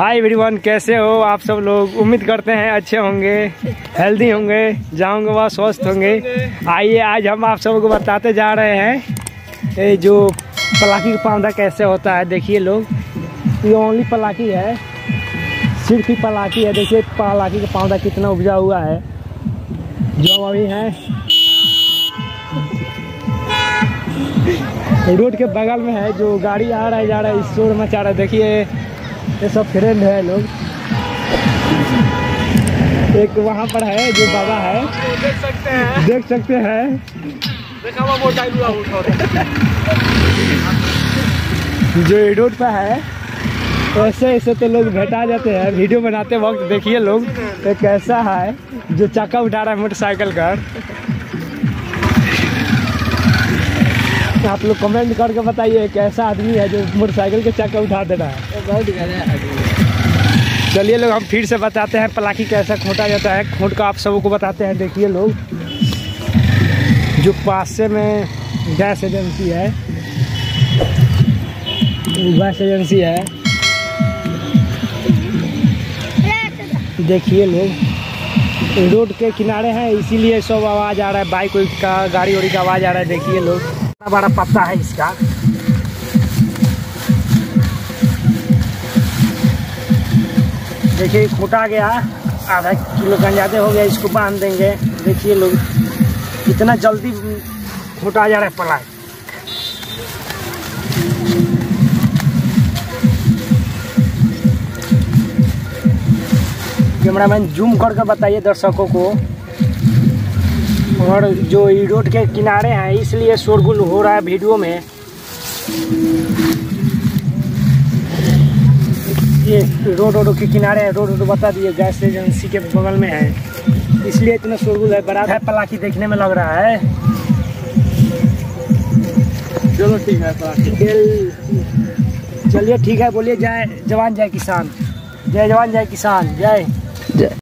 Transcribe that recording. Hi everyone, कैसे हो आप सब लोग। उम्मीद करते हैं अच्छे होंगे, हेल्दी होंगे, जाओगे वहाँ स्वस्थ होंगे। आइए आज हम आप सबको बताते जा रहे हैं ये जो पलाकी का पौधा कैसे होता है। देखिए लोग, ये ओनली पलाकी है, सिर्फ ही पलाकी है। देखिए पलाकी का पौधा कितना उपजा हुआ है। जो अभी है रोड के बगल में है, जो गाड़ी आ रहा है जा रहा है, शोर मचा रहा है। देखिए ये सब फ्रेंड है लोग। एक वहाँ पर है जो बाबा है, देख सकते हैं। जो रोड पर है वैसे ऐसे तो लोग भेटा जाते हैं। वीडियो बनाते वक्त देखिए लोग एक कैसा है जो चक्का उठा रहा है मोटरसाइकिल का। आप लोग कमेंट करके बताइए कैसा आदमी है जो मोटरसाइकिल के चक्का उठा देना है, बहुत गजब है। चलिए लोग, हम फिर से बताते हैं पलाकी कैसा खोटा जाता है। खोट का आप सबको बताते हैं। देखिए लोग, जो पास में गैस एजेंसी है, गैस एजेंसी है। देखिए लोग, रोड के किनारे है इसीलिए सब आवाज़ आ रहा है, बाइक वाइक का गाड़ी वाड़ी का आवाज़ आ रहा है। देखिए लोग, बड़ा पत्ता है इसका। देखिए खोटा गया, आधा किलो गंजाते हो गया, इसको बांध देंगे। देखिए लोग कितना जल्दी खोटा जा रहा है पलाक। कैमरामैन जूम करके बताइए दर्शकों को। और जो ये रोड के किनारे हैं इसलिए शोरगुल हो रहा है वीडियो में। ये रोड के किनारे है, रोड बता दिए, गैस एजेंसी के बगल में है, इसलिए इतना शोरगुल है। बरात है पलाकी देखने में लग रहा है। चलो ठीक है पलाकी, चलिए ठीक है। बोलिए जय जवान जय किसान, जय जवान जय किसान, जय जय।